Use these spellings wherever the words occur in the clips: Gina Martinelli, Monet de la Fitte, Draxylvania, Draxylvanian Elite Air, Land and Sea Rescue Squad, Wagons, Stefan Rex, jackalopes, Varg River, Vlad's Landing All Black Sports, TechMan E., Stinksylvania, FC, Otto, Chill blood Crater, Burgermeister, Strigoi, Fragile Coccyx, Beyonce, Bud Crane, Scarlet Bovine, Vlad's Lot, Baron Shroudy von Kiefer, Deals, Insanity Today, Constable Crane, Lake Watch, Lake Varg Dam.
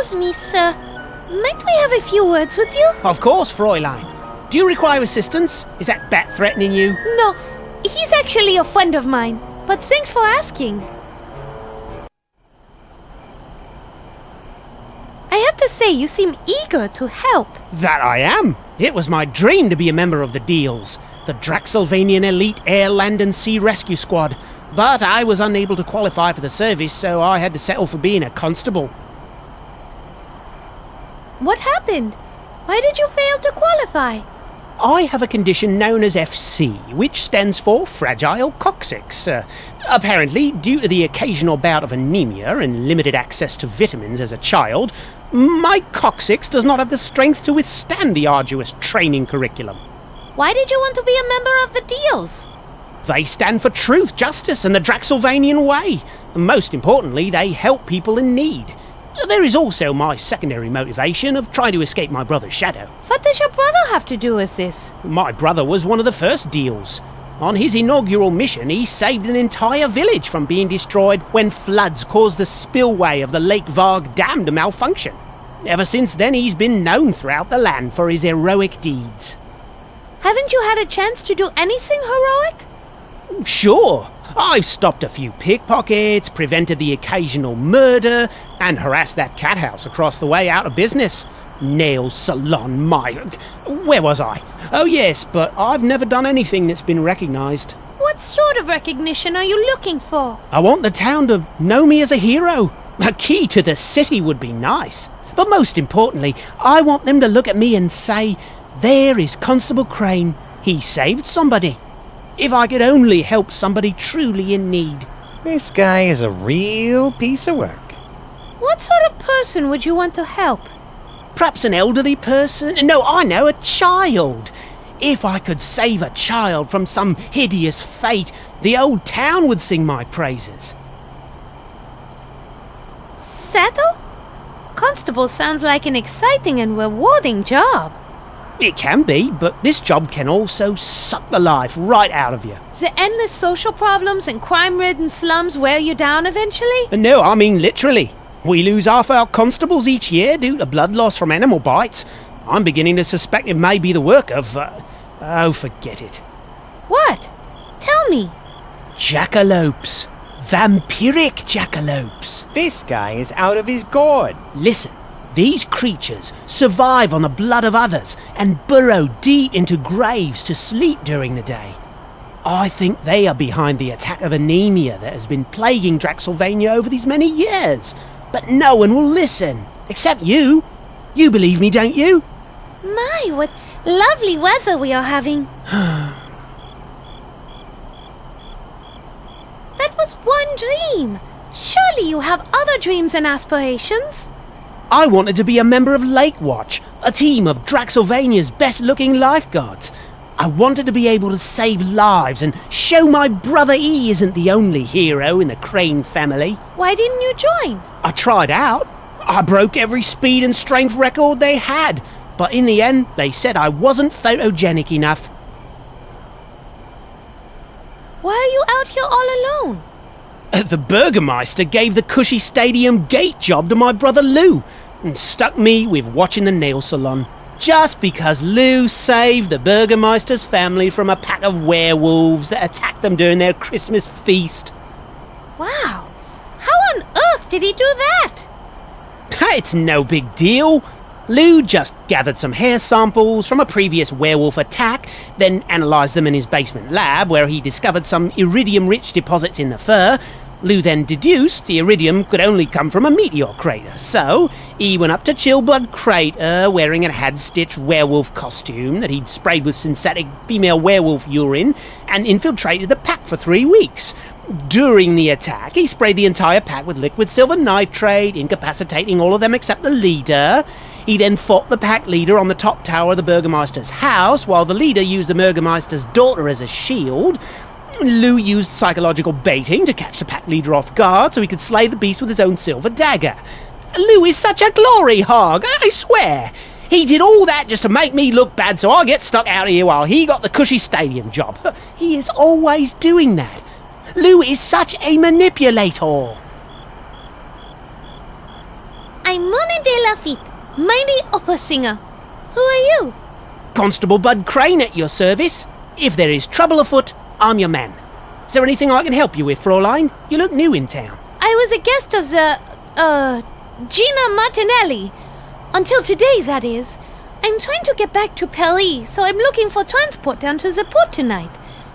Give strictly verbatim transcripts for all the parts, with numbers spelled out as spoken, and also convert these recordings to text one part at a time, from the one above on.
Excuse me, sir. Might we have a few words with you? Of course, Fräulein. Do you require assistance? Is that bat threatening you? No, he's actually a friend of mine. But thanks for asking. I have to say, you seem eager to help. That I am. It was my dream to be a member of the Deals, the Draxylvanian Elite Air, Land and Sea Rescue Squad. But I was unable to qualify for the service, so I had to settle for being a constable. What happened? Why did you fail to qualify? I have a condition known as F C, which stands for Fragile Coccyx. Uh, apparently, due to the occasional bout of anemia and limited access to vitamins as a child, my coccyx does not have the strength to withstand the arduous training curriculum. Why did you want to be a member of the Deals? They stand for truth, justice, and the Draxylvanian way. And most importantly, they help people in need. There is also my secondary motivation of trying to escape my brother's shadow. What does your brother have to do with this? My brother was one of the first Deals. On his inaugural mission, he saved an entire village from being destroyed when floods caused the spillway of the Lake Varg Dam to malfunction. Ever since then, he's been known throughout the land for his heroic deeds. Haven't you had a chance to do anything heroic? Sure. I've stopped a few pickpockets, prevented the occasional murder, and harassed that cat house across the way out of business. Nail salon, my... Where was I? Oh yes, but I've never done anything that's been recognised. What sort of recognition are you looking for? I want the town to know me as a hero. A key to the city would be nice. But most importantly, I want them to look at me and say, there is Constable Crane. He saved somebody. If I could only help somebody truly in need. This guy is a real piece of work. What sort of person would you want to help? Perhaps an elderly person? No, I know, a child. If I could save a child from some hideous fate, the old town would sing my praises. Settle? Constable sounds like an exciting and rewarding job. It can be, but this job can also suck the life right out of you. The endless social problems and crime-ridden slums wear you down eventually? No, I mean literally. We lose half our constables each year due to blood loss from animal bites. I'm beginning to suspect it may be the work of... Uh, oh, forget it. What? Tell me. Jackalopes. Vampiric jackalopes. This guy is out of his gourd. Listen. These creatures survive on the blood of others and burrow deep into graves to sleep during the day. I think they are behind the attack of anemia that has been plaguing Draxylvania over these many years. But no one will listen, except you. You believe me, don't you? My, what lovely weather we are having. That was one dream. Surely you have other dreams and aspirations. I wanted to be a member of Lake Watch, a team of Draxylvania's best-looking lifeguards. I wanted to be able to save lives and show my brother he isn't the only hero in the Crane family. Why didn't you join? I tried out. I broke every speed and strength record they had. But in the end, they said I wasn't photogenic enough. Why are you out here all alone? The Burgermeister gave the cushy stadium gate job to my brother Lou and stuck me with watching the nail salon. Just because Lou saved the Burgermeister's family from a pack of werewolves that attacked them during their Christmas feast. Wow, how on earth did he do that? It's no big deal. Lou just gathered some hair samples from a previous werewolf attack, then analysed them in his basement lab where he discovered some iridium-rich deposits in the fur. Lou then deduced the iridium could only come from a meteor crater, so he went up to Chill Blood Crater wearing a hand-stitched werewolf costume that he'd sprayed with synthetic female werewolf urine and infiltrated the pack for three weeks. During the attack, he sprayed the entire pack with liquid silver nitrate, incapacitating all of them except the leader. He then fought the pack leader on the top tower of the Burgermeister's house, while the leader used the Burgermeister's daughter as a shield. Lou used psychological baiting to catch the pack leader off guard so he could slay the beast with his own silver dagger. Lou is such a glory hog, I swear. He did all that just to make me look bad so I get stuck out of here while he got the cushy stadium job. He is always doing that. Lou is such a manipulator. I'm Monet de la Fitte, mighty opera singer. Who are you? Constable Bud Crane at your service. If there is trouble afoot, I'm your man. Is there anything I can help you with, Fräulein? You look new in town. I was a guest of the... uh... Gina Martinelli. Until today, that is. I'm trying to get back to Paris, so I'm looking for transport down to the port tonight.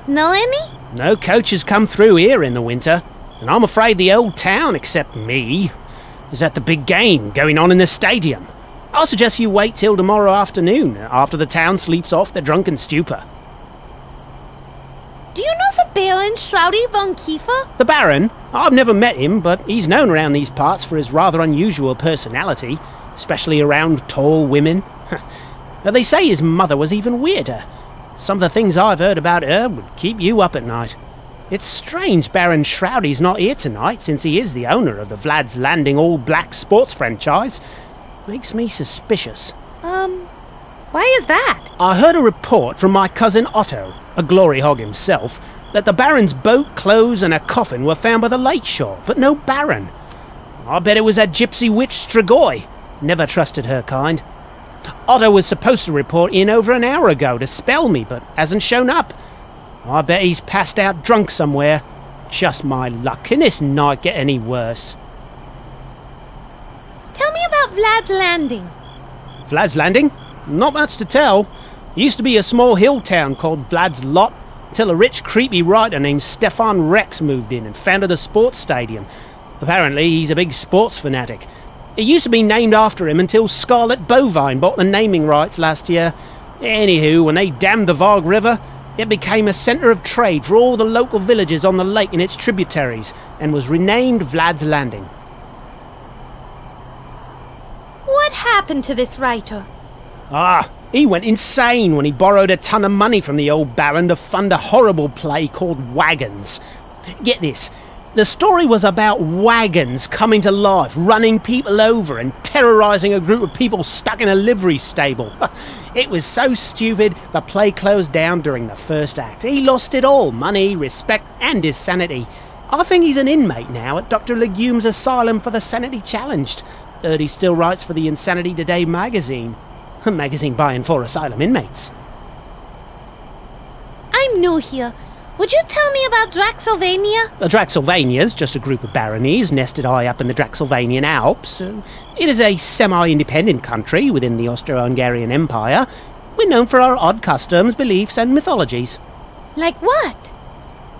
Know any? No coaches come through here in the winter, and I'm afraid the old town, except me, is at the big game going on in the stadium. I'll suggest you wait till tomorrow afternoon, after the town sleeps off their drunken stupor. Do you know the Baron Shroudy von Kiefer? The Baron? I've never met him, but he's known around these parts for his rather unusual personality, especially around tall women. Now they say his mother was even weirder. Some of the things I've heard about her would keep you up at night. It's strange Baron Shroudy's not here tonight, since he is the owner of the Vlad's Landing All Black Sports franchise. Makes me suspicious. Um, why is that? I heard a report from my cousin Otto, a glory hog himself, that the Baron's boat, clothes and a coffin were found by the lakeshore, but no Baron. I bet it was that gypsy witch Strigoi. Never trusted her kind. Otto was supposed to report in over an hour ago to spell me, but hasn't shown up. I bet he's passed out drunk somewhere. Just my luck. Can this night get any worse? Tell me about Vlad's Landing. Vlad's Landing? Not much to tell. It used to be a small hill town called Vlad's Lot, until a rich, creepy writer named Stefan Rex moved in and founded a sports stadium. Apparently, he's a big sports fanatic. It used to be named after him until Scarlet Bovine bought the naming rights last year. Anywho, when they dammed the Varg River, it became a centre of trade for all the local villages on the lake and its tributaries, and was renamed Vlad's Landing. What happened to this writer? Ah, he went insane when he borrowed a ton of money from the old Baron to fund a horrible play called Wagons. Get this. The story was about wagons coming to life, running people over and terrorising a group of people stuck in a livery stable. It was so stupid, the play closed down during the first act. He lost it all, money, respect and his sanity. I think he's an inmate now at Doctor Legume's asylum for the sanity challenged. Heard he still writes for the Insanity Today magazine. A magazine by and for asylum inmates. I'm new here. Would you tell me about Draxylvania? The Draxylvania is just a group of baronies nested high up in the Draxylvanian Alps. It is a semi-independent country within the Austro-Hungarian Empire. We're known for our odd customs, beliefs and mythologies. Like what?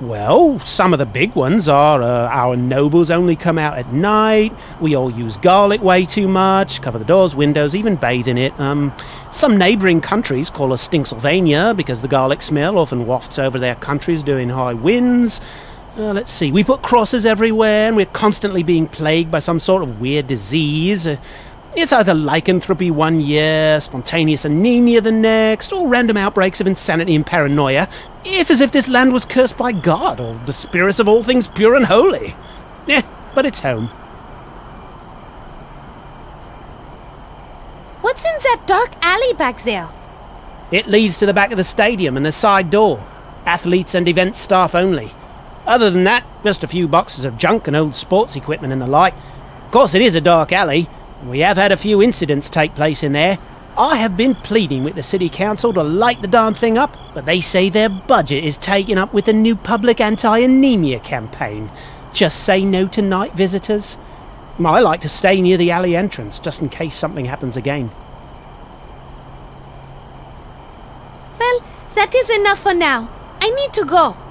Well, some of the big ones are uh, our nobles only come out at night, we all use garlic way too much, cover the doors, windows, even bathe in it. Um, some neighbouring countries call us Stinksylvania because the garlic smell often wafts over their countries during high winds. Uh, let's see, we put crosses everywhere and we're constantly being plagued by some sort of weird disease. Uh, it's either lycanthropy one year, spontaneous anemia the next, or random outbreaks of insanity and paranoia. It's as if this land was cursed by God, or the spirits of all things pure and holy. Eh, but it's home. What's in that dark alley back there? It leads to the back of the stadium and the side door. Athletes and event staff only. Other than that, just a few boxes of junk and old sports equipment and the like. Of course, it is a dark alley. We have had a few incidents take place in there. I have been pleading with the City Council to light the darn thing up, but they say their budget is taken up with the new public anti-anemia campaign. Just say no to night visitors. I like to stay near the alley entrance, just in case something happens again. Well, that is enough for now. I need to go.